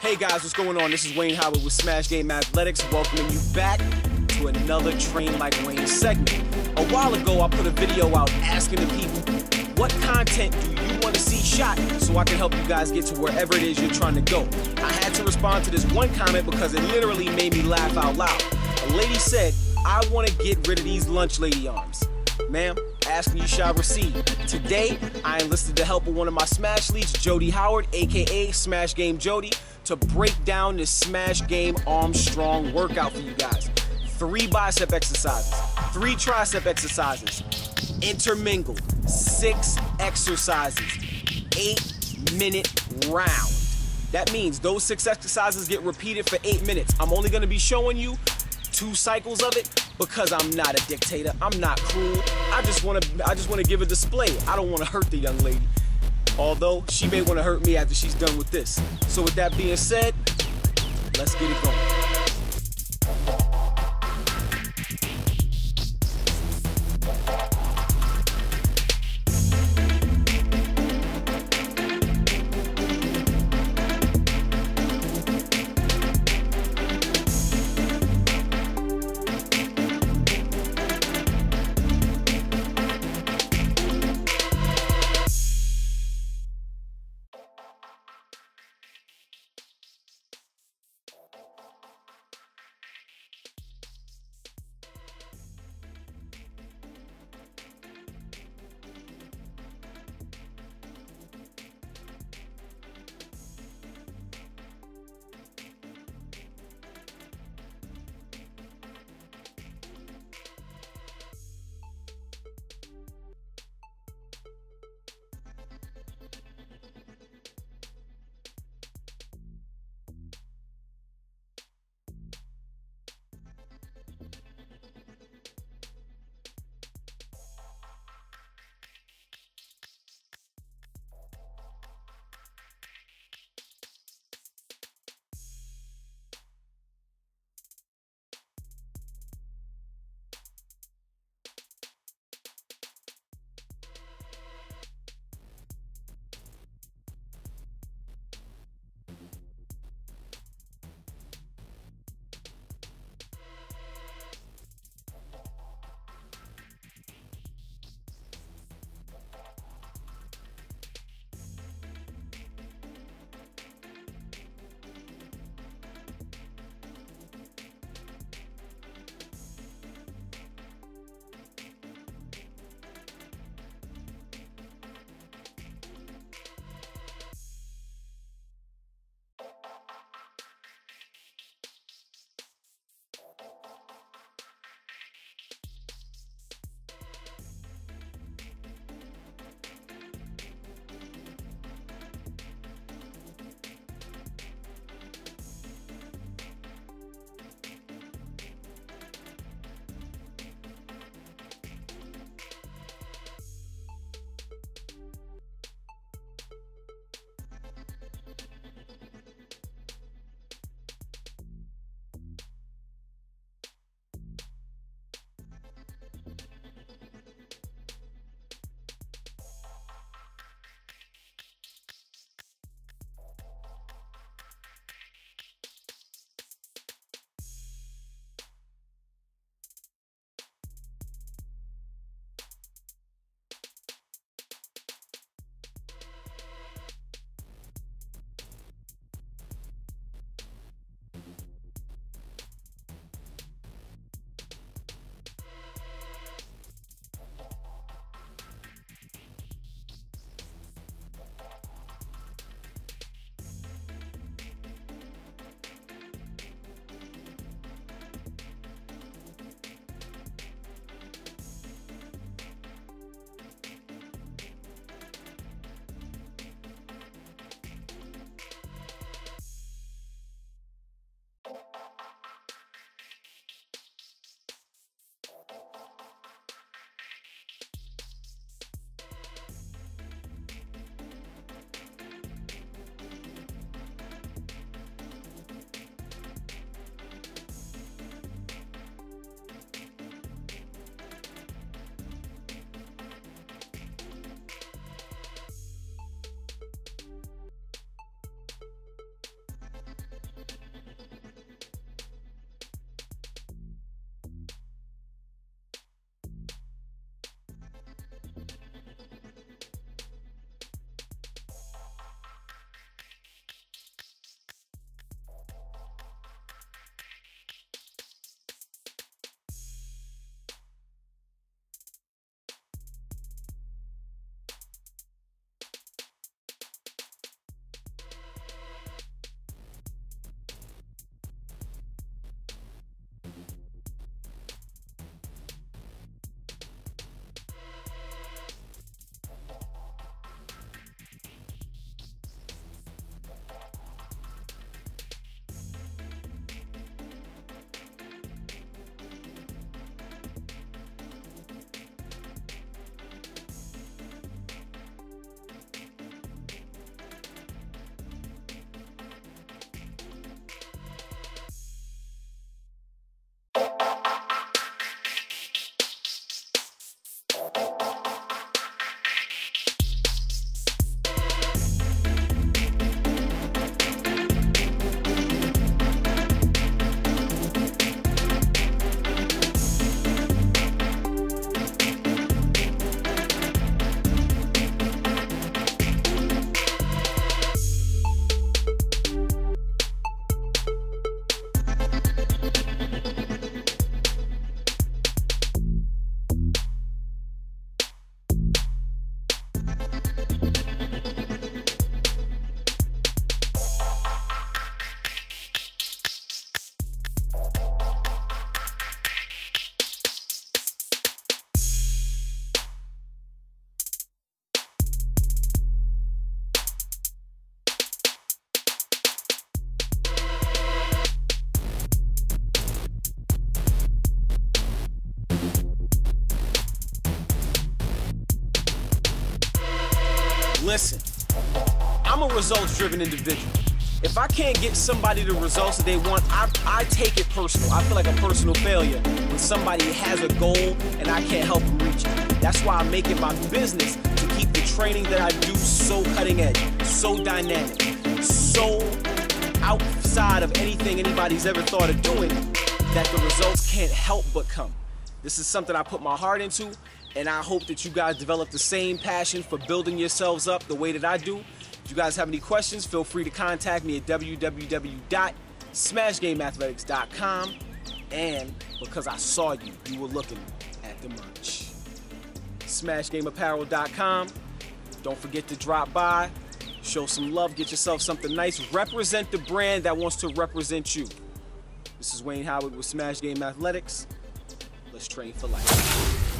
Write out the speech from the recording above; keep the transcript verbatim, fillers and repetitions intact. Hey guys, what's going on? This is Wayne Howard with Smash Game Athletics, welcoming you back to another Train Like Wayne segment. A while ago, I put a video out asking the people, what content do you want to see shot so I can help you guys get to wherever it is you're trying to go? I had to respond to this one comment because it literally made me laugh out loud. A lady said, I want to get rid of these lunch lady arms. Ma'am, asking you shall receive. Today, I enlisted the help of one of my Smash leads, Jody Howard, aka Smash Game Jody, to break down this Smash Game Armstrong workout for you guys. Three bicep exercises, three tricep exercises, intermingled, six exercises, eight minute round. That means those six exercises get repeated for eight minutes. I'm only gonna be showing you two cycles of it because I'm not a dictator, I'm not cruel. I just wanna, I just wanna give a display. I don't wanna hurt the young lady, although she may wanna hurt me after she's done with this. So with that being said, let's get it going. Listen, I'm a results-driven individual. If I can't get somebody the results that they want, I, I take it personal. I feel like a personal failure when somebody has a goal and I can't help them reach it. That's why I make it my business to keep the training that I do so cutting edge, so dynamic, so outside of anything anybody's ever thought of doing that the results can't help but come. This is something I put my heart into, and I hope that you guys develop the same passion for building yourselves up the way that I do. If you guys have any questions, feel free to contact me at w w w dot smash game athletics dot com. And because I saw you, you were looking at the merch. smash game apparel dot com. Don't forget to drop by, show some love, get yourself something nice. Represent the brand that wants to represent you. This is Wayne Howard with Smash Game Athletics. Let's train for life.